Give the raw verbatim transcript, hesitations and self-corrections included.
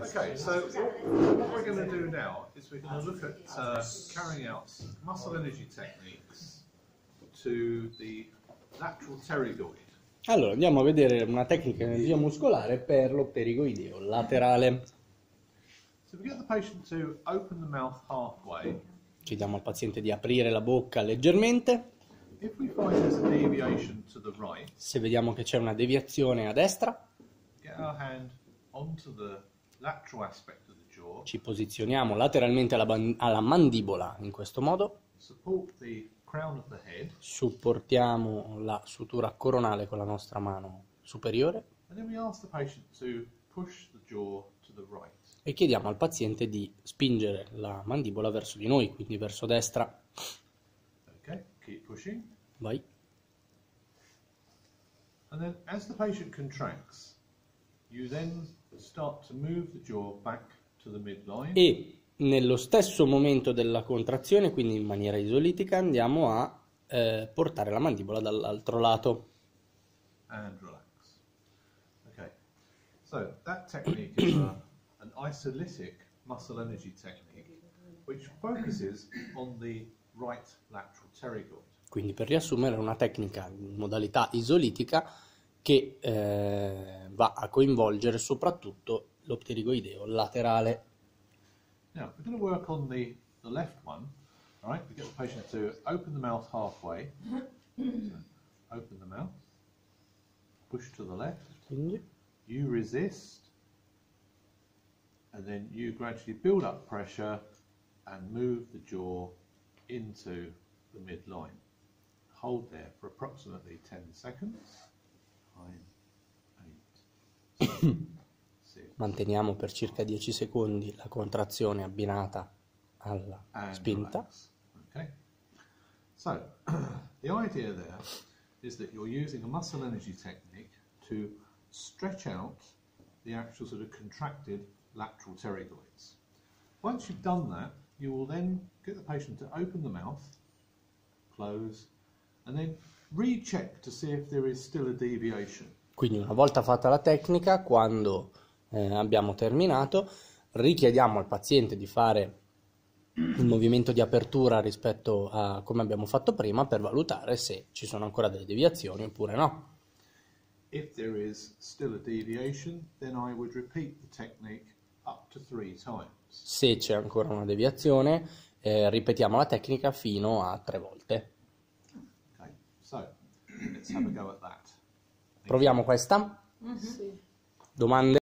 Okay, so what we're going to do now is we're going to look at uh, carrying out muscle energy techniques to the lateral pterigoid. Allora, andiamo a vedere una tecnica di energia muscolare per lo pterigoideo laterale. So we get the patient to open the mouth halfway. Chiediamo al paziente di aprire la bocca leggermente. If we find there's a deviation to the right, se vediamo che c'è una deviazione a destra, get our hand onto the lateral aspect of the jaw. Ci posizioniamo lateralmente alla, alla mandibola in questo modo. Support the crown of the head. Supportiamo la sutura coronale con la nostra mano superiore. And then we ask the patient to push the jaw to the right. E chiediamo al paziente di spingere la mandibola verso di noi, quindi verso destra. Ok, keep pushing. Vai. And then as the patient contracts, you then start to move the jaw back to the midline. E nello stesso momento della contrazione, quindi in maniera isolitica, andiamo a eh, portare la mandibola dall'altro lato. And relax. Ok. So that technique is a an isolitic muscle energy technique which focuses on the right lateral pterygoid. Quindi, per riassumere, è una tecnica in modalità isolitica che eh, va a coinvolgere soprattutto lo pterigoideo laterale. Now, we're going to work on the, the left one, all right? We get the patient to open the mouth halfway. Open the mouth. Push to the left. Quindi. You resist. And then you gradually build up pressure and move the jaw into the midline. Hold there for approximately ten seconds. nine, eight, six, Manteniamo per circa dieci secondi la contrazione abbinata alla and spinta. Relax. Okay. So the idea there is that you're using a muscle energy technique to stretch out the actual sort of contracted lateral pterigoids. Once you've done that, you will then get the patient to open the mouth, close, and then recheck to see if there is still a deviation. Quindi, una volta fatta la tecnica, quando eh, abbiamo terminato, richiediamo al paziente di fare il movimento di apertura rispetto a come abbiamo fatto prima per valutare se ci sono ancora delle deviazioni oppure no. If there is still a deviation, then I would repeat the technique up to three times. Se c'è ancora una deviazione, eh, ripetiamo la tecnica fino a tre volte. Okay. So, let's have a go at that. Proviamo questa? Mm-hmm. Domande?